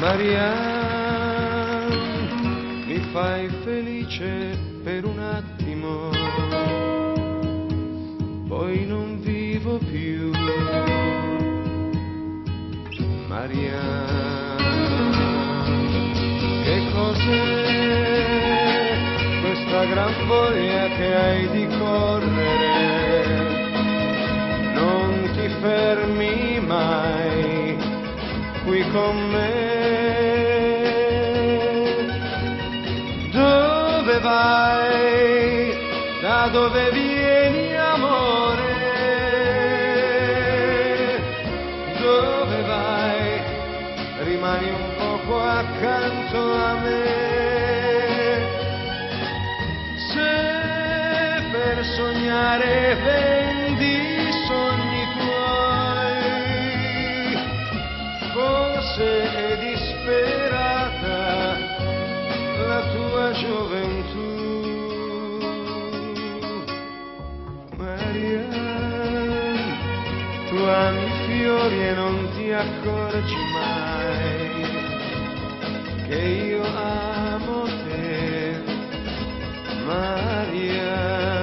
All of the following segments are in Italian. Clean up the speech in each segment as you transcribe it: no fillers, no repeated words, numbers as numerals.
Marianne, mi fai felice per un attimo, poi non vivo più. Marianne, che cos'è questa gran voglia che hai di correre? Non ti fermi mai qui con me. Dove vai? Da dove vieni, amore? Dove vai? Rimani un poco accanto a me. Se per sognare vendi i sogni tuoi, forse è disperata la tua gioventù. Tu ami fiori e non ti accorgi mai che io amo te, Marianne.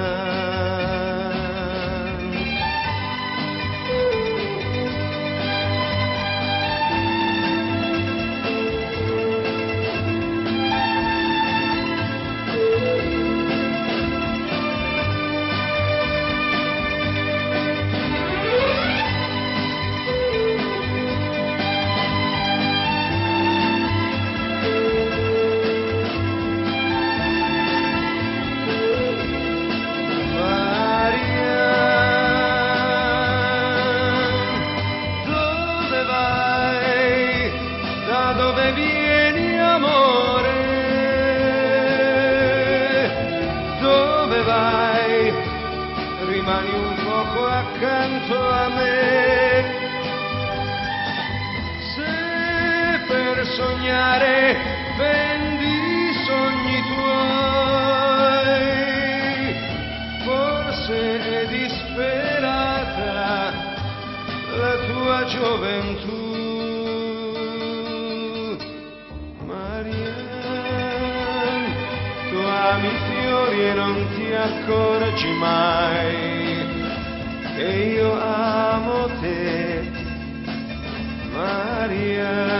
Dove vieni, amore? Dove vai? Rimani un poco accanto a me. Se per sognare vendi i sogni tuoi, forse è disperata la tua gioventù. Ami fiori e non ti accorgi mai che io amo te, Marianne.